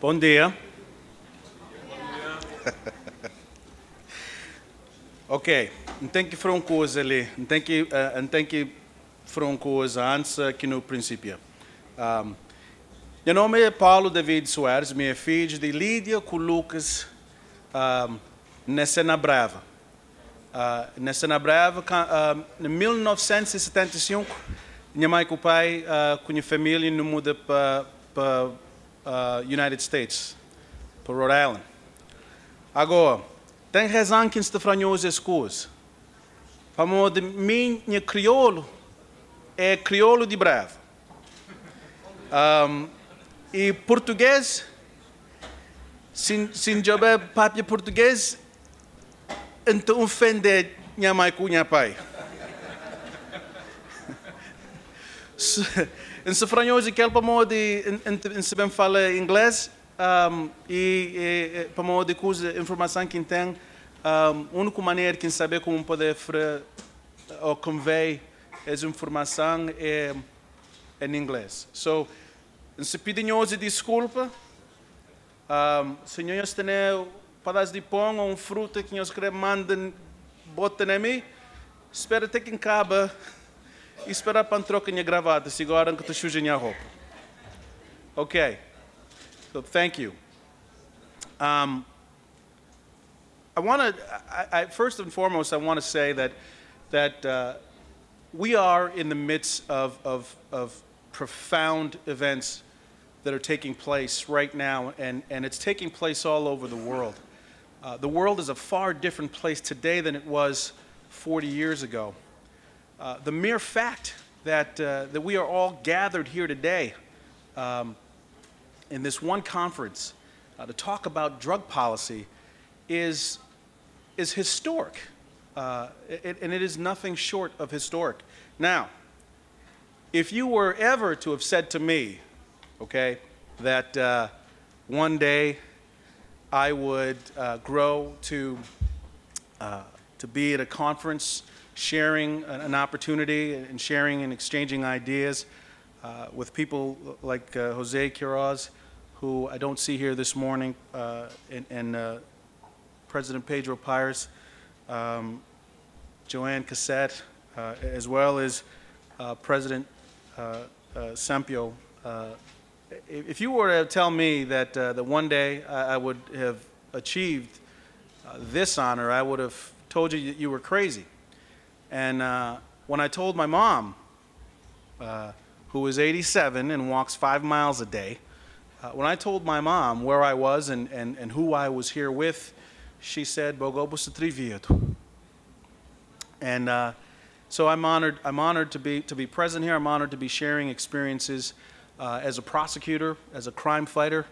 Bom dia. Ok, não tem que fazer uma coisa ali, não tem que fazer uma coisa antes que no princípio. Meu nome é Paulo David Soares, minha filha de Lídia com Lucas, nasceu na Brava. Nasceu na Brava em 1975, minha mãe e o pai com minha família nos mudam para United States, para Rhode Island. Agora, tem razão que está falando essas coisas. Falamos de minha crioulo, é crioulo de Brava. E português, se não tiver papel português, então ofende minha mãe com minha pai. Em Sofranhoso, que ele se bem fala inglês, e para modo de coisa, informação que tem, a única maneira que saber como poder ou convey essa informação é em inglês. Então, se pedimos desculpa, senhores têm um pedaço de pão ou uma fruta que nós queremos mandar, botem em mim, espero até que acabe. E esperar para trocar minha gravata, se agora que estou suja minha roupa. Ok. So, thank you. First and foremost, I want to say that we are in the midst of profound events that are taking place right now, and it's taking place all over the world. The world is a far different place today than it was 40 years ago. The mere fact that we are all gathered here today in this one conference to talk about drug policy is historic, and it is nothing short of historic. Now, if you were ever to have said to me, okay, that one day I would grow to be at a conference sharing an opportunity and sharing and exchanging ideas with people like Jose Quiroz, who I don't see here this morning, and President Pedro Pires, Joanne Cassette, as well as President Sempio. If you were to tell me that one day I would have achieved this honor, I would have told you that you were crazy. And when I told my mom, who is 87 and walks 5 miles a day, when I told my mom where I was and who I was here with, she said, "Bogobos triviado." And so I'm honored to be present here. I'm honored to be sharing experiences as a prosecutor, as a crime fighter,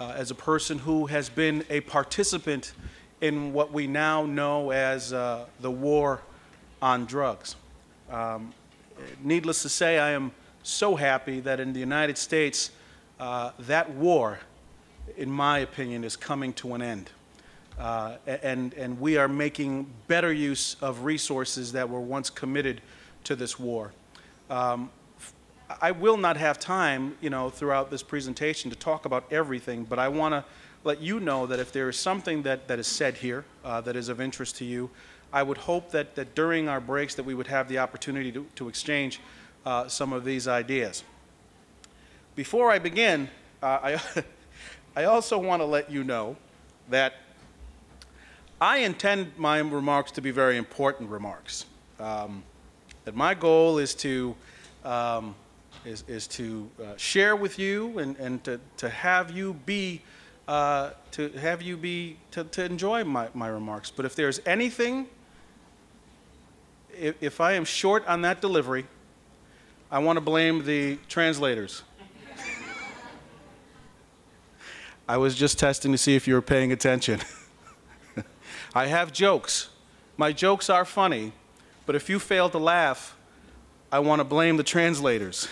as a person who has been a participant in what we now know as the war on drugs. Needless to say, I am so happy that in the United States, that war, in my opinion, is coming to an end. And we are making better use of resources that were once committed to this war. I will not have time, you know, throughout this presentation to talk about everything, but I want to let you know that if there is something that is said here that is of interest to you, I would hope that during our breaks that we would have the opportunity to exchange some of these ideas. Before I begin, I also want to let you know that I intend my remarks to be very important remarks. That my goal is to share with you and to have you be to enjoy my remarks. But if there's anything, if I am short on that delivery, I want to blame the translators. I was just testing to see if you were paying attention. I have jokes. My jokes are funny, but if you fail to laugh, I want to blame the translators.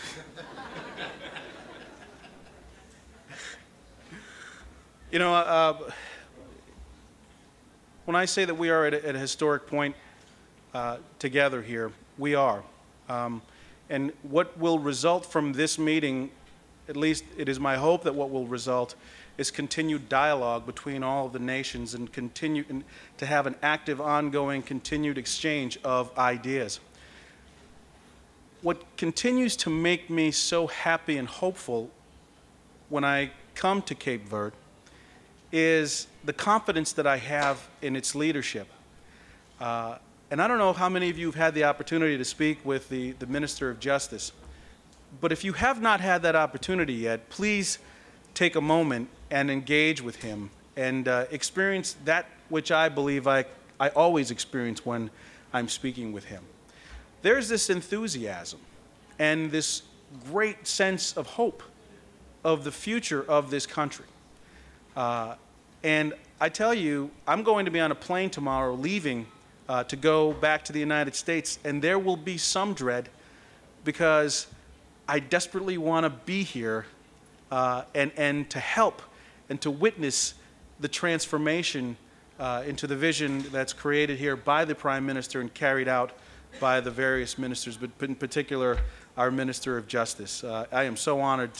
You know, when I say that we are at a historic point, together here, we are. And what will result from this meeting At least it is my hope that what will result is continued dialogue between all of the nations and continue to have an active, ongoing, continued exchange of ideas. What continues to make me so happy and hopeful when I come to Cape Verde is the confidence that I have in its leadership. And I don't know how many of you have had the opportunity to speak with the Minister of Justice, but if you have not had that opportunity yet, please take a moment and engage with him and experience that which I believe I always experience when I'm speaking with him. There's this enthusiasm and this great sense of hope of the future of this country. And I tell you, I'm going to be on a plane tomorrow leaving to go back to the United States, and there will be some dread because I desperately want to be here and to help and to witness the transformation into the vision that's created here by the Prime Minister and carried out by the various ministers, but in particular our Minister of Justice. I am so honored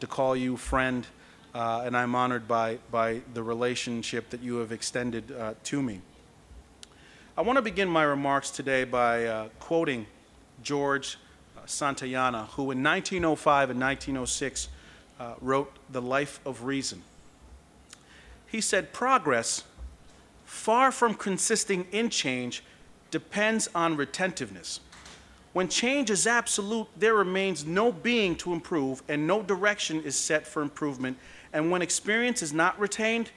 to call you friend, and I'm honored by the relationship that you have extended to me. I want to begin my remarks today by quoting George Santayana, who in 1905 and 1906 wrote The Life of Reason. He said, "Progress, far from consisting in change, depends on retentiveness. When change is absolute, there remains no being to improve and no direction is set for improvement. And when experience is not retained,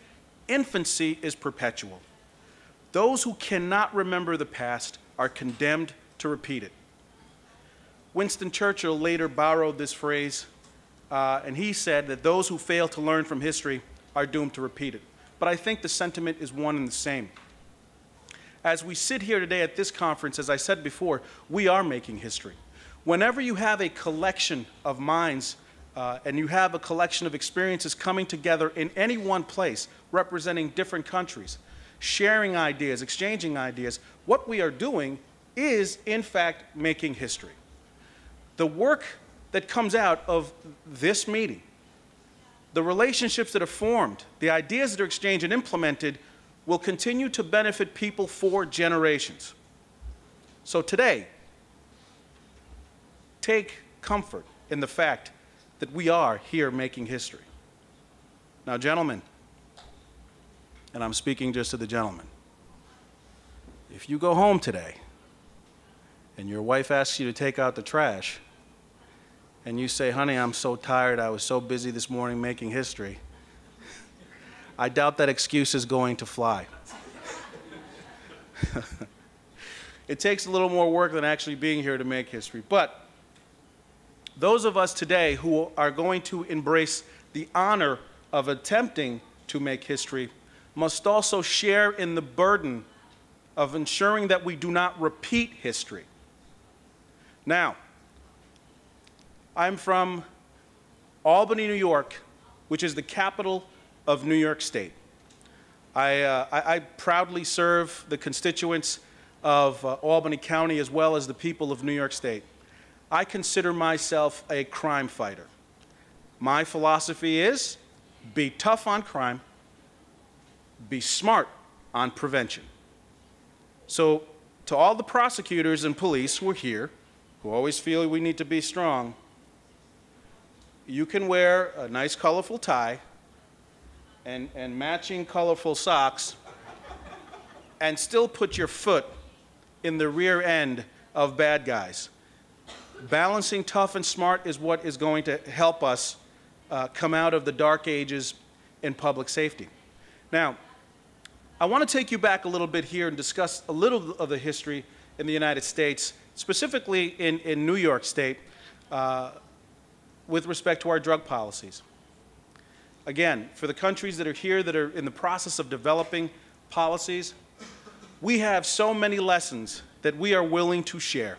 infancy is perpetual. Those who cannot remember the past are condemned to repeat it." Winston Churchill later borrowed this phrase, and he said that those who fail to learn from history are doomed to repeat it. But I think the sentiment is one and the same. As we sit here today at this conference, as I said before, we are making history. Whenever you have a collection of minds and you have a collection of experiences coming together in any one place, representing different countries, sharing ideas, exchanging ideas, what we are doing is, in fact, making history. The work that comes out of this meeting, the relationships that are formed, the ideas that are exchanged and implemented, will continue to benefit people for generations. So today, take comfort in the fact that we are here making history. Now, gentlemen, and I'm speaking just to the gentlemen, if you go home today and your wife asks you to take out the trash and you say, "Honey, I'm so tired, I was so busy this morning making history," I doubt that excuse is going to fly. It takes a little more work than actually being here to make history. But those of us today who are going to embrace the honor of attempting to make history must also share in the burden of ensuring that we do not repeat history. Now, I'm from Albany, New York, which is the capital of New York State. I proudly serve the constituents of Albany County as well as the people of New York State. I consider myself a crime fighter. My philosophy is be tough on crime, be smart on prevention. So to all the prosecutors and police who are here, who always feel we need to be strong, you can wear a nice colorful tie and matching colorful socks and still put your foot in the rear end of bad guys. Balancing tough and smart is what is going to help us come out of the dark ages in public safety. Now, I want to take you back a little bit here and discuss a little of the history in the United States, specifically in New York State, with respect to our drug policies. Again, for the countries that are here that are in the process of developing policies, we have so many lessons that we are willing to share.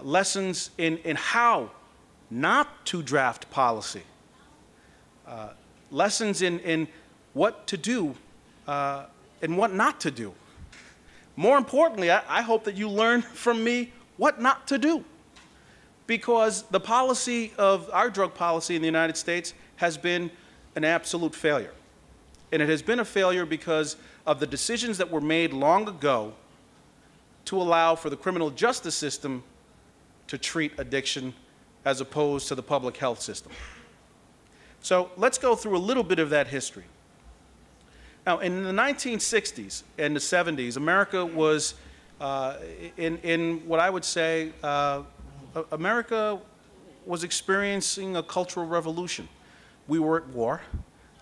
Lessons in how not to draft policy. Lessons in what to do and what not to do. More importantly, I hope that you learn from me what not to do. because the policy of our drug policy in the United States has been an absolute failure. And it has been a failure because of the decisions that were made long ago to allow for the criminal justice system to treat addiction as opposed to the public health system. So let's go through a little bit of that history. Now, in the 1960s and the 70s, America was in what I would say, America was experiencing a cultural revolution. We were at war,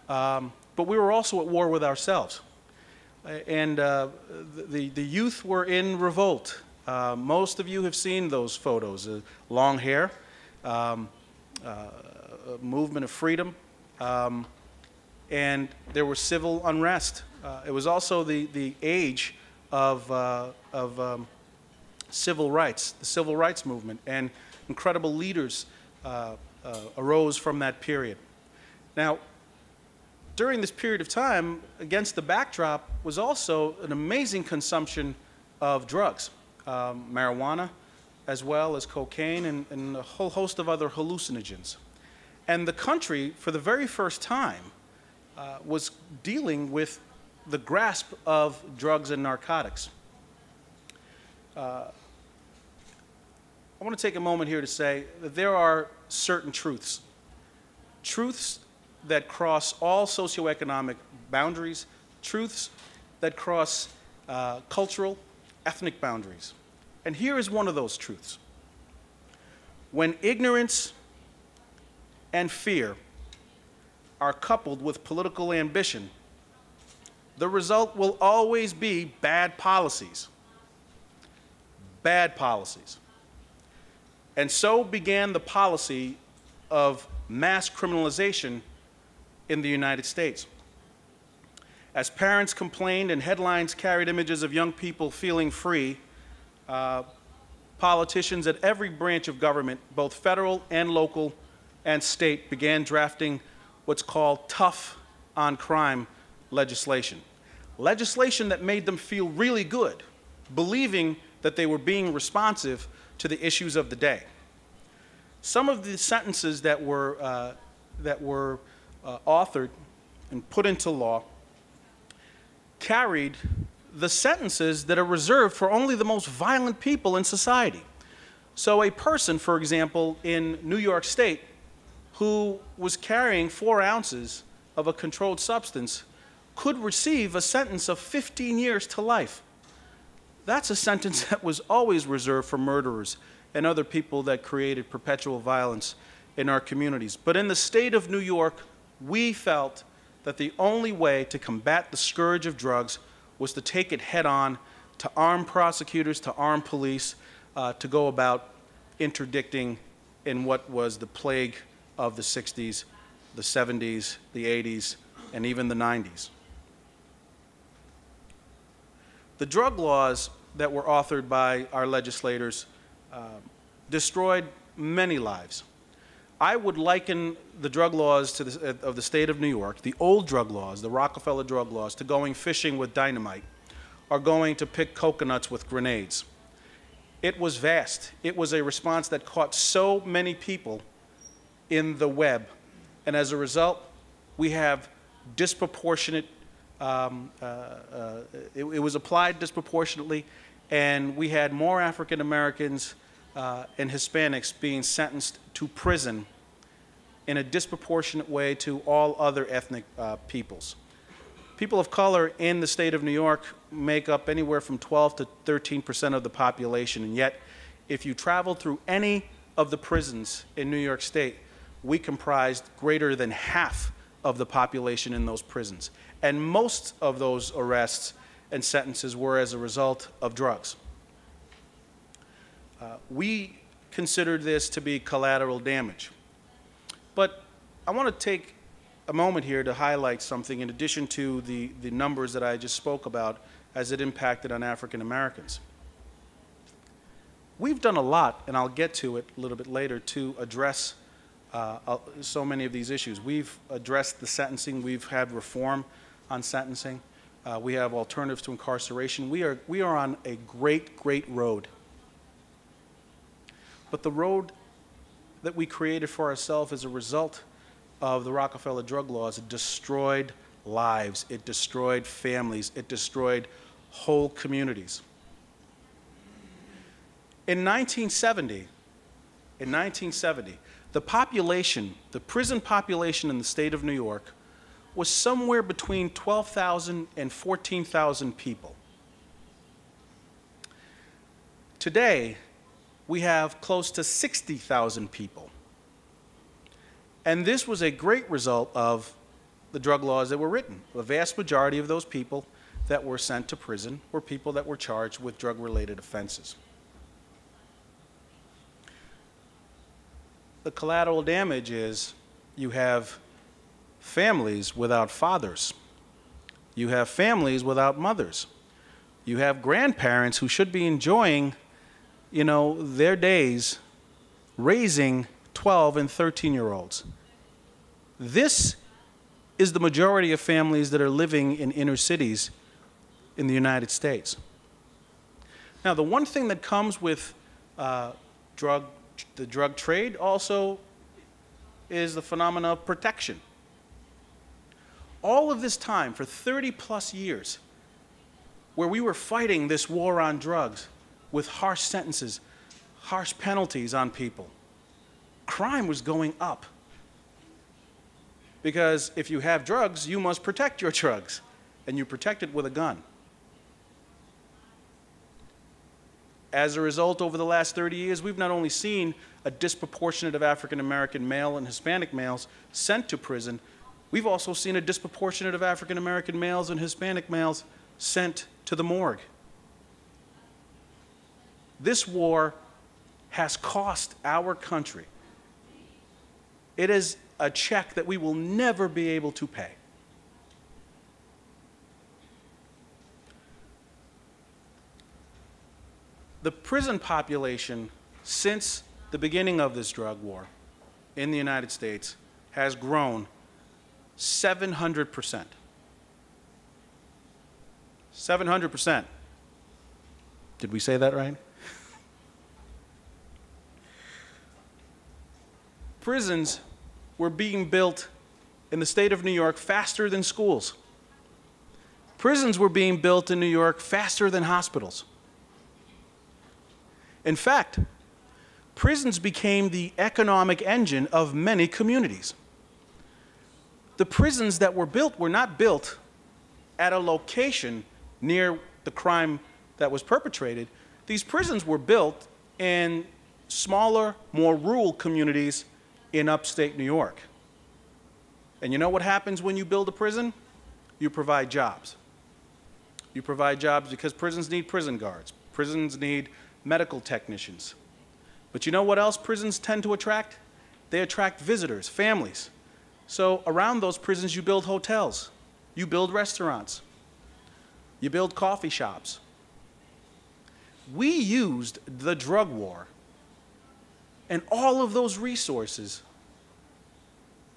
but we were also at war with ourselves. And the youth were in revolt. Most of you have seen those photos, long hair, movement of freedom, and there was civil unrest. It was also the age of civil rights, the civil rights movement, and incredible leaders arose from that period. Now, during this period of time, against the backdrop, was also an amazing consumption of drugs, marijuana, as well as cocaine, and a whole host of other hallucinogens. And the country, for the very first time, was dealing with the grasp of drugs and narcotics. I want to take a moment here to say that there are certain truths, truths that cross all socioeconomic boundaries, truths that cross cultural, ethnic boundaries. And here is one of those truths. When ignorance and fear are coupled with political ambition, the result will always be bad policies. Bad policies. And so began the policy of mass criminalization in the United States. As parents complained and headlines carried images of young people feeling free, politicians at every branch of government, both federal and local and state, began drafting what's called tough on crime legislation. Legislation that made them feel really good, believing that they were being responsive to the issues of the day. Some of the sentences that were authored and put into law carried the sentences that are reserved for only the most violent people in society. So a person, for example, in New York State who was carrying 4 ounces of a controlled substance could receive a sentence of 15 years to life. That's a sentence that was always reserved for murderers and other people that created perpetual violence in our communities. But in the state of New York, we felt that the only way to combat the scourge of drugs was to take it head on, to arm prosecutors, to arm police, to go about interdicting in what was the plague of the 60s, the 70s, the 80s, and even the 90s. The drug laws that were authored by our legislators destroyed many lives. I would liken the drug laws to of the state of New York, the old drug laws, the Rockefeller drug laws, to going fishing with dynamite or going to pick coconuts with grenades. It was vast. It was a response that caught so many people in the web. And as a result, we have disproportionate it was applied disproportionately, and we had more African Americans and Hispanics being sentenced to prison in a disproportionate way to all other ethnic peoples. People of color in the state of New York make up anywhere from 12 to 13% of the population, and yet if you travel through any of the prisons in New York State, we comprised greater than half of the population in those prisons. And most of those arrests and sentences were as a result of drugs. We considered this to be collateral damage. But I want to take a moment here to highlight something in addition to the numbers that I just spoke about as it impacted on African Americans. We've done a lot, and I'll get to it a little bit later, to address so many of these issues. We've addressed the sentencing. We've had reform on sentencing. We have alternatives to incarceration. We are on a great, great road. But the road that we created for ourselves as a result of the Rockefeller drug laws destroyed lives, it destroyed families, it destroyed whole communities. In 1970, the population, the prison population in the state of New York was somewhere between 12,000 and 14,000 people. Today, we have close to 60,000 people. And this was a great result of the drug laws that were written. The vast majority of those people that were sent to prison were people that were charged with drug-related offenses. The collateral damage is you have families without fathers. You have families without mothers. You have grandparents who should be enjoying, you know, their days raising 12 and 13-year-olds. This is the majority of families that are living in inner cities in the United States. Now, the one thing that comes with the drug trade also is the phenomena of protection. All of this time, for 30-plus years, where we were fighting this war on drugs with harsh sentences, harsh penalties on people, crime was going up. Because if you have drugs, you must protect your drugs, and you protect it with a gun. As a result, over the last 30 years, we've not only seen a disproportionate of African-American male and Hispanic males sent to prison, we've also seen a disproportionate of African-American males and Hispanic males sent to the morgue. This war has cost our country. It is a check that we will never be able to pay. The prison population since the beginning of this drug war in the United States has grown 700%. 700%. Did we say that right? Prisons were being built in the state of New York faster than schools. Prisons were being built in New York faster than hospitals. In fact, prisons became the economic engine of many communities. The prisons that were built were not built at a location near the crime that was perpetrated. These prisons were built in smaller, more rural communities in upstate New York. And you know what happens when you build a prison? You provide jobs. You provide jobs because prisons need prison guards. Prisons need medical technicians. But you know what else prisons tend to attract? They attract visitors, families. So around those prisons, you build hotels, you build restaurants, you build coffee shops. We used the drug war and all of those resources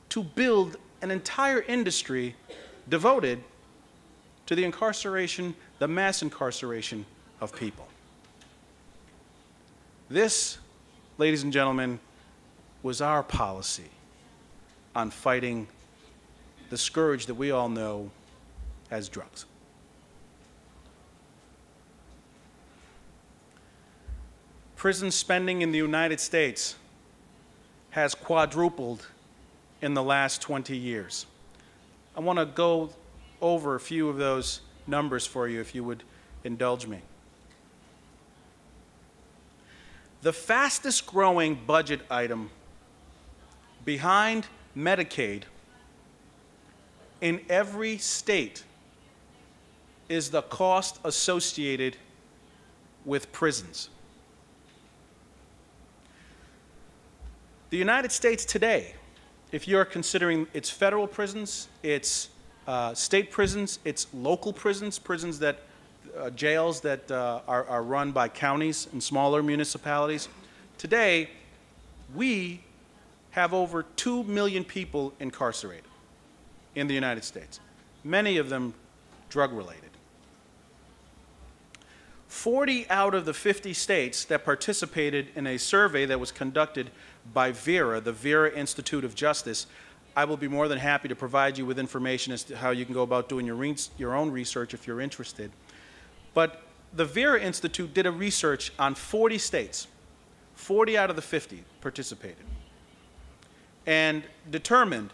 to build an entire industry devoted to the incarceration, the mass incarceration of people. This, ladies and gentlemen, was our policy on fighting the scourge that we all know as drugs. Prison spending in the United States has quadrupled in the last 20 years. I want to go over a few of those numbers for you, if you would indulge me. The fastest growing budget item behind Medicaid in every state is the cost associated with prisons. The United States today, if you're considering its federal prisons, its state prisons, its local prisons, prisons that, jails that are run by counties and smaller municipalities, today we have over 2 million people incarcerated in the United States, many of them drug-related. 40 out of the 50 states that participated in a survey that was conducted by Vera, the Vera Institute of Justice. I will be more than happy to provide you with information as to how you can go about doing your own research if you're interested. But the Vera Institute did a research on 40 states. 40 out of the 50 participated, and determined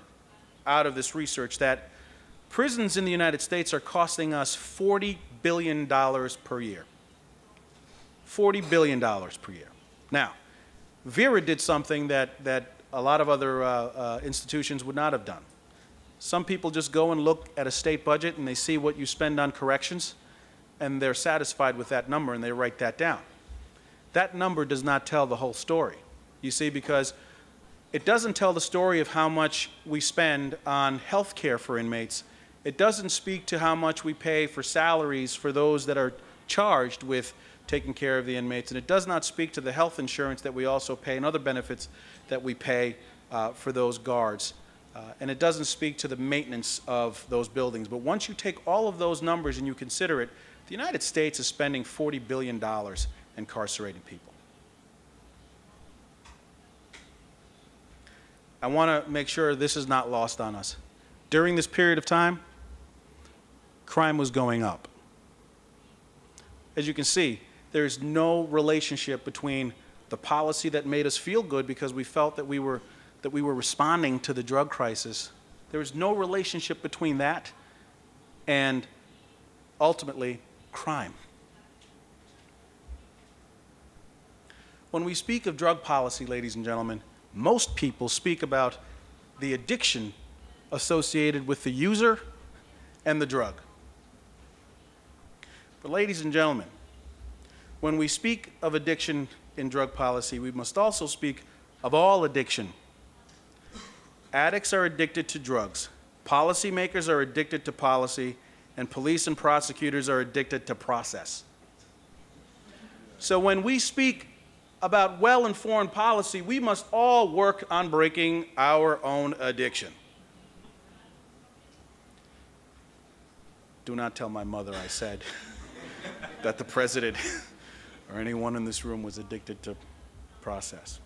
out of this research that prisons in the United States are costing us $40 billion per year. $40 billion per year. Now, Vera did something that a lot of other institutions would not have done. Some people just go and look at a state budget and they see what you spend on corrections and they're satisfied with that number and they write that down. That number does not tell the whole story, you see, because it doesn't tell the story of how much we spend on health care for inmates. It doesn't speak to how much we pay for salaries for those that are charged with taking care of the inmates, and it does not speak to the health insurance that we also pay and other benefits that we pay for those guards, and it doesn't speak to the maintenance of those buildings. But once you take all of those numbers and you consider it, the United States is spending $40 billion incarcerating people. I want to make sure this is not lost on us. During this period of time, crime was going up. As you can see, there's no relationship between the policy that made us feel good because we felt that we were responding to the drug crisis. There was no relationship between that and ultimately crime. When we speak of drug policy, ladies and gentlemen, most people speak about the addiction associated with the user and the drug. But ladies and gentlemen, when we speak of addiction in drug policy, we must also speak of all addiction. Addicts are addicted to drugs. Policymakers are addicted to policy, and police and prosecutors are addicted to process. So when we speak about well-informed policy, we must all work on breaking our own addiction. Do not tell my mother I said that the president or anyone in this room was addicted to process.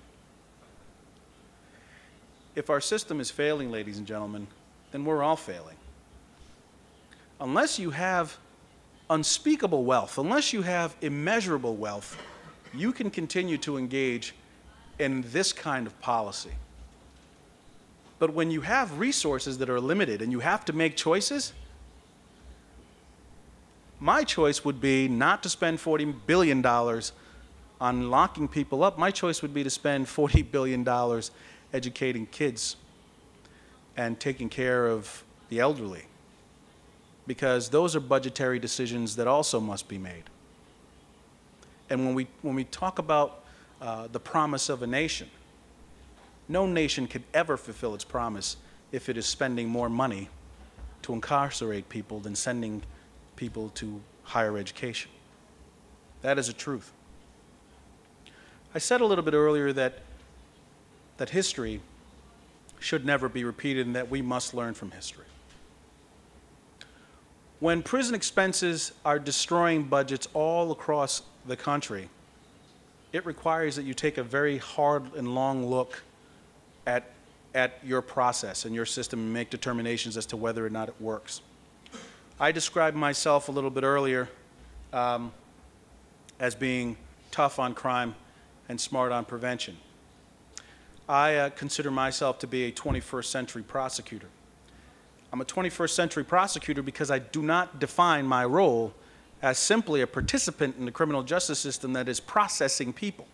If our system is failing, ladies and gentlemen, then we're all failing. Unless you have unspeakable wealth, unless you have immeasurable wealth, you can continue to engage in this kind of policy. But when you have resources that are limited and you have to make choices, my choice would be not to spend $40 billion on locking people up. My choice would be to spend $40 billion educating kids and taking care of the elderly, because those are budgetary decisions that also must be made. And when we talk about the promise of a nation, no nation could ever fulfill its promise if it is spending more money to incarcerate people than sending people to higher education. That is a truth. I said a little bit earlier that history should never be repeated and that we must learn from history. When prison expenses are destroying budgets all across the country, it requires that you take a very hard and long look at your process and your system and make determinations as to whether or not it works. I described myself a little bit earlier as being tough on crime and smart on prevention. I consider myself to be a 21st century prosecutor. I'm a 21st century prosecutor because I do not define my role as simply a participant in the criminal justice system that is processing people.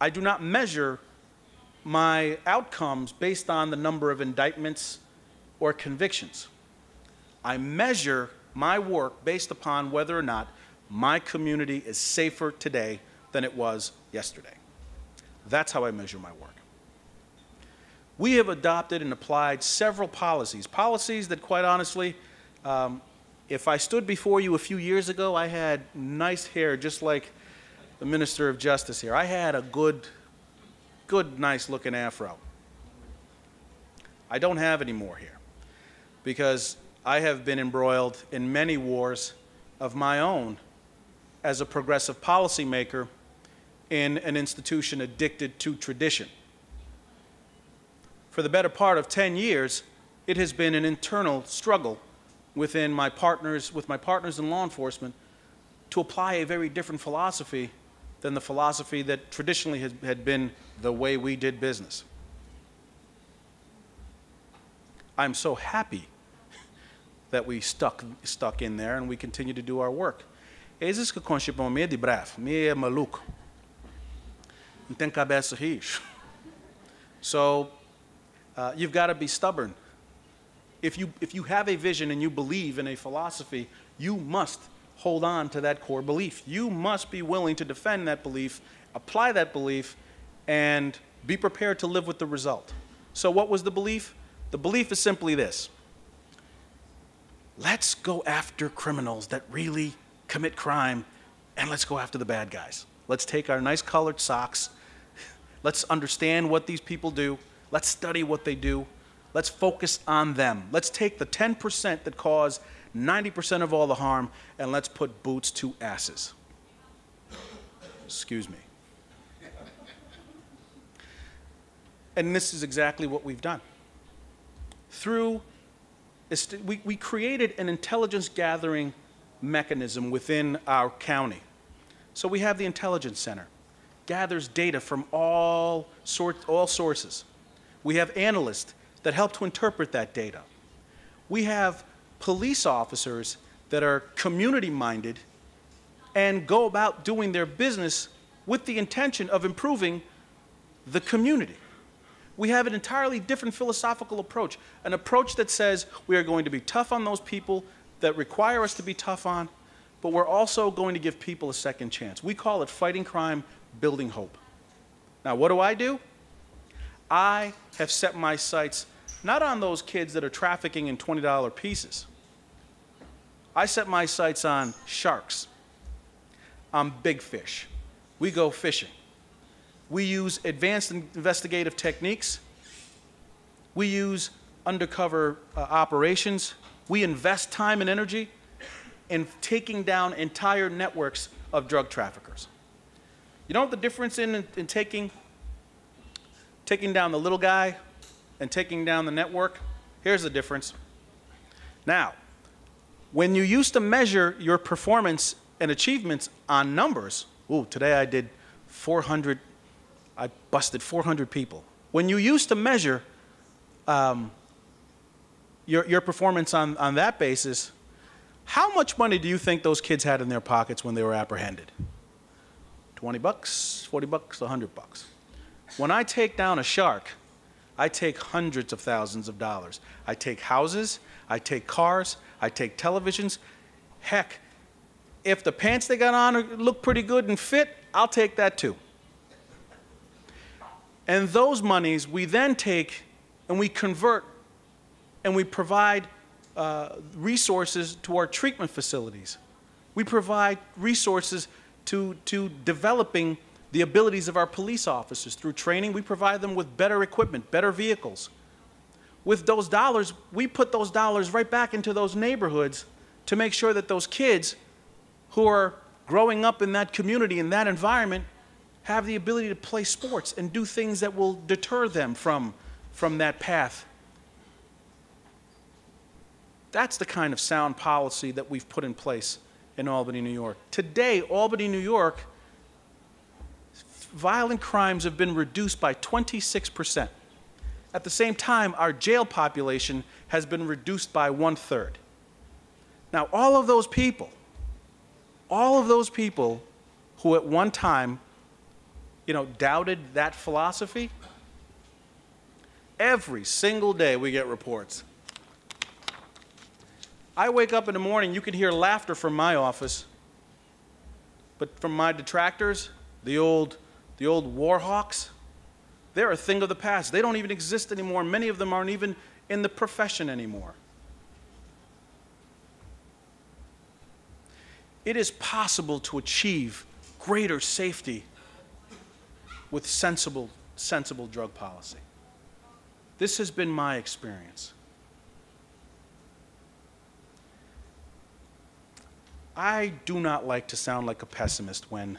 I do not measure my outcomes based on the number of indictments or convictions. I measure my work based upon whether or not my community is safer today than it was yesterday. That's how I measure my work. We have adopted and applied several policies that, quite honestly, if I stood before you a few years ago, I had nice hair, just like the Minister of Justice here. I had a good, nice-looking afro. I don't have any more here because I have been embroiled in many wars of my own as a progressive policymaker in an institution addicted to tradition. For the better part of 10 years, it has been an internal struggle within my partners, with my partners in law enforcement, to apply a very different philosophy than the philosophy that traditionally had been the way we did business. I'm so happy that we stuck in there and we continue to do our work. Esses que conchipam me de bravo, me é maluco. Não tem cabeça rixa. So you've got to be stubborn. If you have a vision and you believe in a philosophy, you must hold on to that core belief. You must be willing to defend that belief, apply that belief, and be prepared to live with the result. So what was the belief? The belief is simply this. Let's go after criminals that really commit crime, and let's go after the bad guys. Let's take our nice colored socks. Let's understand what these people do. Let's study what they do. Let's focus on them. Let's take the 10% that cause 90% of all the harm, and let's put boots to asses. Excuse me. And this is exactly what we've done. We created an intelligence gathering mechanism within our county. So we have the Intelligence Center, gathers data from all sources. We have analysts that help to interpret that data. We have police officers that are community-minded and go about doing their business with the intention of improving the community. We have an entirely different philosophical approach, an approach that says we are going to be tough on those people that require us to be tough on, but we're also going to give people a second chance. We call it fighting crime, building hope. Now, what do? I have set my sights not on those kids that are trafficking in $20 pieces. I set my sights on sharks, on big fish. We go fishing. We use advanced investigative techniques. We use undercover operations. We invest time and energy in taking down entire networks of drug traffickers. You know what the difference in taking down the little guy and taking down the network? Here's the difference. Now, when you used to measure your performance and achievements on numbers, ooh, today I did 400, I busted 400 people. When you used to measure your performance on that basis, how much money do you think those kids had in their pockets when they were apprehended? 20 bucks, 40 bucks, 100 bucks. When I take down a shark, I take hundreds of thousands of dollars. I take houses, I take cars, I take televisions. Heck, if the pants they got on look pretty good and fit, I'll take that too. And those monies we then take and we convert and we provide resources to our treatment facilities. We provide resources to developing the abilities of our police officers through training. We provide them with better equipment, better vehicles. With those dollars, we put those dollars right back into those neighborhoods to make sure that those kids who are growing up in that community, in that environment, have the ability to play sports and do things that will deter them from that path. That's the kind of sound policy that we've put in place in Albany, New York. Today, Albany, New York, violent crimes have been reduced by 26%. At the same time, our jail population has been reduced by 1/3. Now, all of those people who at one time, you know, doubted that philosophy, every single day we get reports. I wake up in the morning, you can hear laughter from my office, but from my detractors, the old war hawks, they're a thing of the past. They don't even exist anymore. Many of them aren't even in the profession anymore. It is possible to achieve greater safety with sensible drug policy. This has been my experience. I do not like to sound like a pessimist when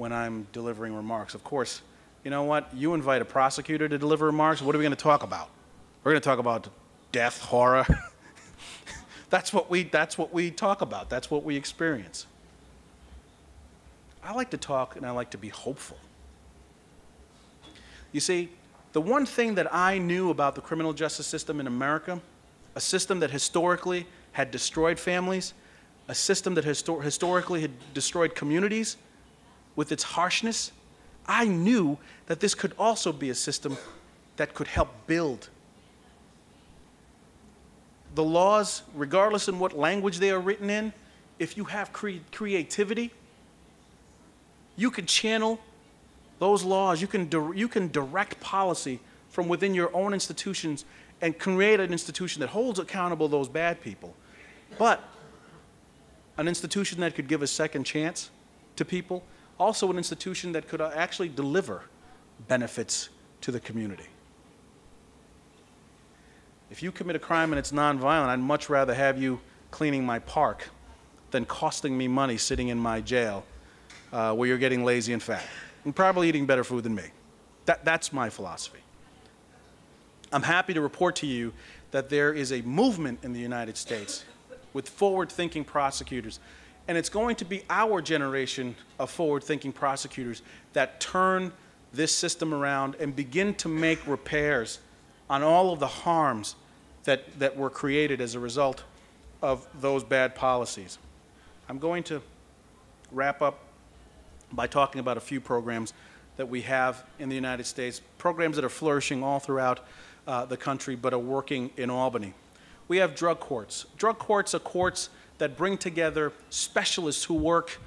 I'm delivering remarks. Of course, you know what? You invite a prosecutor to deliver remarks, what are we going to talk about? We're going to talk about death, horror. That's what we talk about. That's what we experience. I like to talk and I like to be hopeful. You see, the one thing that I knew about the criminal justice system in America, a system that historically had destroyed families, a system that historically had destroyed communities with its harshness, I knew that this could also be a system that could help build. The laws, regardless in what language they are written in, if you have creativity, you can channel those laws, you can direct policy from within your own institutions and create an institution that holds accountable those bad people. But an institution that could give a second chance to people, also an institution that could actually deliver benefits to the community. If you commit a crime and it's nonviolent, I'd much rather have you cleaning my park than costing me money sitting in my jail where you're getting lazy and fat and probably eating better food than me. That's my philosophy. I'm happy to report to you that there is a movement in the United States with forward-thinking prosecutors, and it's going to be our generation of forward-thinking prosecutors that turn this system around and begin to make repairs on all of the harms that were created as a result of those bad policies. I'm going to wrap up by talking about a few programs that we have in the United States, programs that are flourishing all throughout the country but are working in Albany. We have drug courts. Drug courts are courts that bring together specialists who work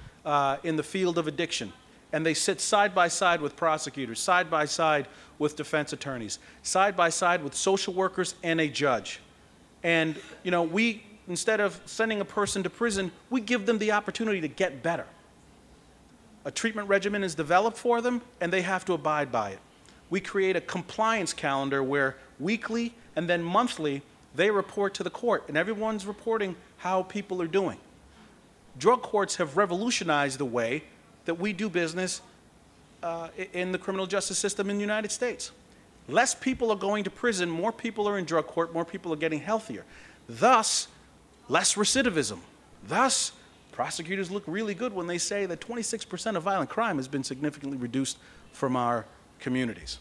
in the field of addiction, and they sit side by side with prosecutors, side by side with defense attorneys, side by side with social workers and a judge. And you know, we, instead of sending a person to prison, we give them the opportunity to get better. A treatment regimen is developed for them, and they have to abide by it. We create a compliance calendar where weekly and then monthly, they report to the court, and everyone's reporting how people are doing. Drug courts have revolutionized the way that we do business in the criminal justice system in the United States. Less people are going to prison, more people are in drug court, more people are getting healthier. Thus, less recidivism. Thus, prosecutors look really good when they say that 26% of violent crime has been significantly reduced from our communities.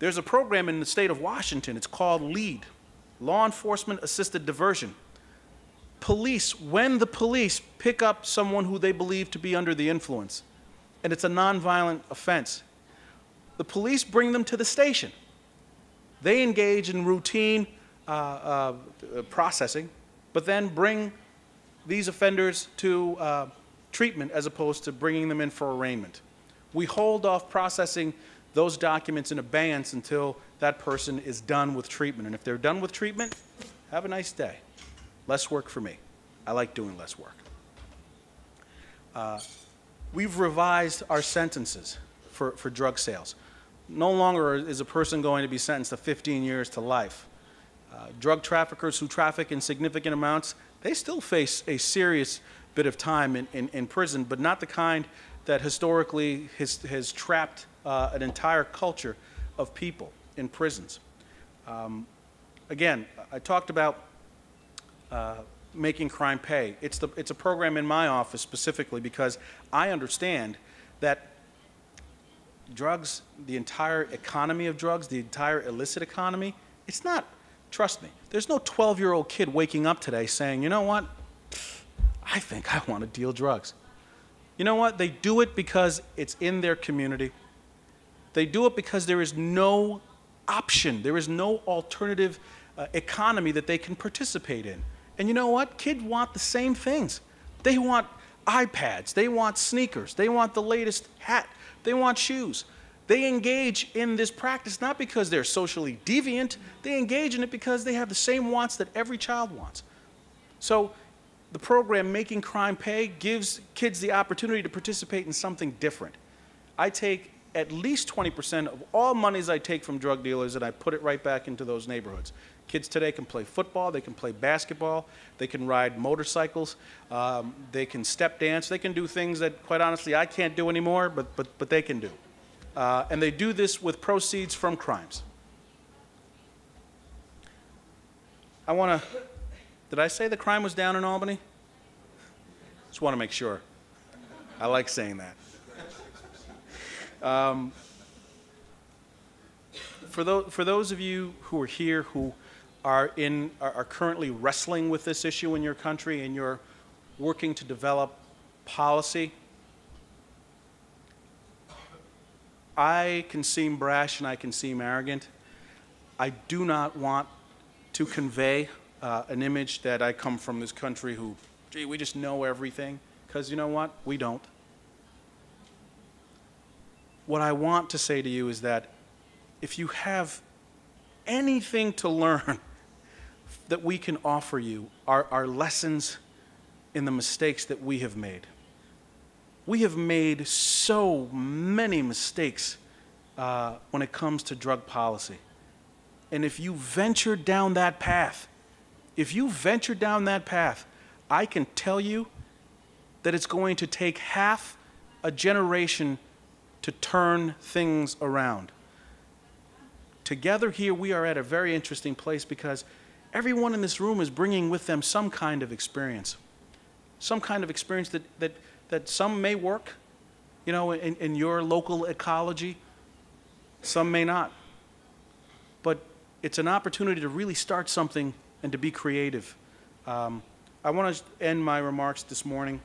There's a program in the state of Washington, it's called LEAD, Law Enforcement Assisted Diversion. Police, when the police pick up someone who they believe to be under the influence, and it's a nonviolent offense, the police bring them to the station. They engage in routine processing, but then bring these offenders to treatment as opposed to bringing them in for arraignment. We hold off processing those documents in abeyance until that person is done with treatment. And if they're done with treatment, have a nice day. Less work for me. I like doing less work. We've revised our sentences for drug sales. No longer is a person going to be sentenced to 15 years to life. Drug traffickers who traffic in significant amounts, they still face a serious bit of time in prison, but not the kind that historically has trapped an entire culture of people in prisons. Again, I talked about making crime pay. It's a program in my office specifically because I understand that drugs, the entire economy of drugs, the entire illicit economy, it's not. Trust me, there's no 12-year-old kid waking up today saying, you know what, I think I want to deal drugs. You know what, they do it because it's in their community. They do it because there is no option, there is no alternative economy that they can participate in. And you know what, kids want the same things. They want iPads, they want sneakers, they want the latest hat, they want shoes. They engage in this practice not because they're socially deviant, they engage in it because they have the same wants that every child wants. So the program Making Crime Pay gives kids the opportunity to participate in something different. I take at least 20% of all monies I take from drug dealers and I put it right back into those neighborhoods. Kids today can play football, they can play basketball, they can ride motorcycles, they can step dance, they can do things that, quite honestly, I can't do anymore, but they can do. And they do this with proceeds from crimes. I want to, did I say the crime was down in Albany? Just want to make sure. I like saying that. For those of you who are here who are currently wrestling with this issue in your country and you're working to develop policy, I can seem brash and I can seem arrogant. I do not want to convey an image that I come from this country who, gee, we just know everything, because you know what? We don't. What I want to say to you is that if you have anything to learn that we can offer you are our lessons in the mistakes that we have made. We have made so many mistakes when it comes to drug policy. And if you venture down that path, I can tell you that it's going to take half a generation to turn things around. Together here, we are at a very interesting place because everyone in this room is bringing with them some kind of experience. Some kind of experience that some may work, you know, in your local ecology, some may not. But it's an opportunity to really start something and to be creative. I want to end my remarks this morning,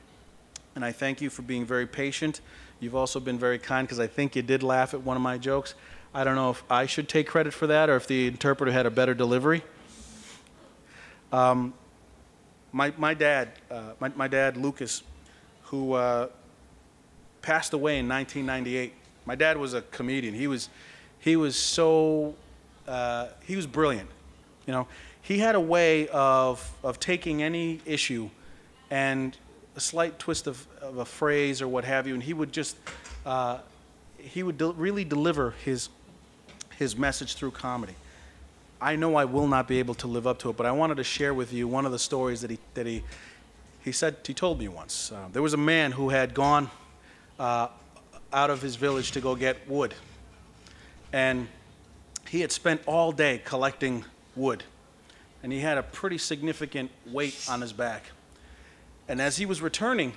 and I thank you for being very patient. You've also been very kind, because I think you did laugh at one of my jokes. I don't know if I should take credit for that or if the interpreter had a better delivery. My dad, Lucas, who passed away in 1998. My dad was a comedian. He was brilliant. You know, he had a way of taking any issue and a slight twist of a phrase or what have you, and he would just really deliver his message through comedy. I know I will not be able to live up to it, but I wanted to share with you one of the stories that he told me once. There was a man who had gone out of his village to go get wood. And he had spent all day collecting wood. And he had a pretty significant weight on his back. And as he was returning,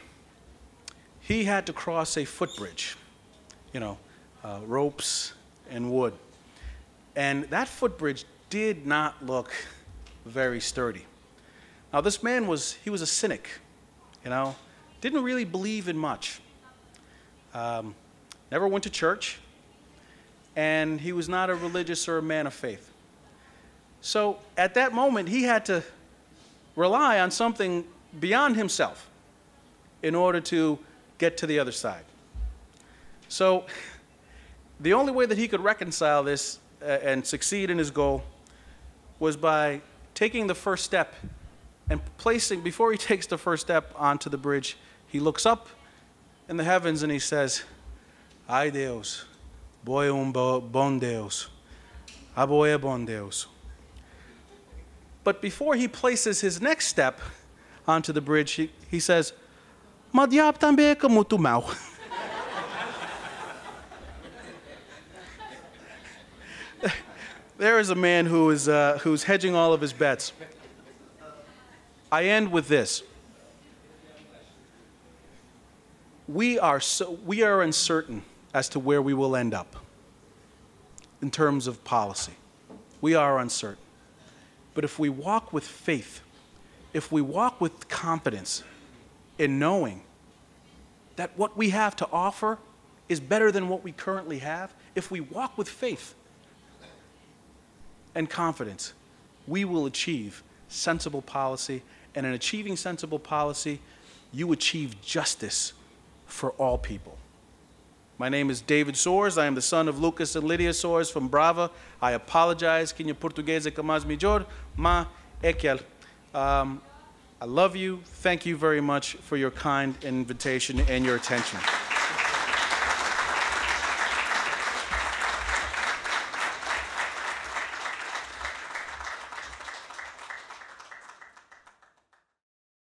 he had to cross a footbridge, you know, ropes and wood. And that footbridge did not look very sturdy. Now, this man was a cynic, you know, didn't really believe in much. Never went to church, and he was not a religious or a man of faith. So at that moment, he had to rely on something beyond himself in order to get to the other side. So the only way that he could reconcile this and succeed in his goal was by taking the first step and placing, before he takes the first step onto the bridge, he looks up in the heavens and he says, "Ay Deus, voy un bon Deus, aboy a bon Deus." But before he places his next step onto the bridge, he says, "Ma diab também como tu mau." There is a man who is who's hedging all of his bets. I end with this. We are uncertain as to where we will end up in terms of policy. We are uncertain. But if we walk with faith, if we walk with confidence in knowing that what we have to offer is better than what we currently have, if we walk with faith and confidence, we will achieve sensible policy. And in achieving sensible policy, you achieve justice for all people. My name is David Soares. I am the son of Lucas and Lídia Soares from Brava. I apologize. Quinha portuguesa que mais melhor, mas é que I love you. Thank you very much for your kind invitation and your attention.